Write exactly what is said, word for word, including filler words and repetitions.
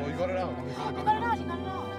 You got it out. You got it out.